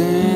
stand.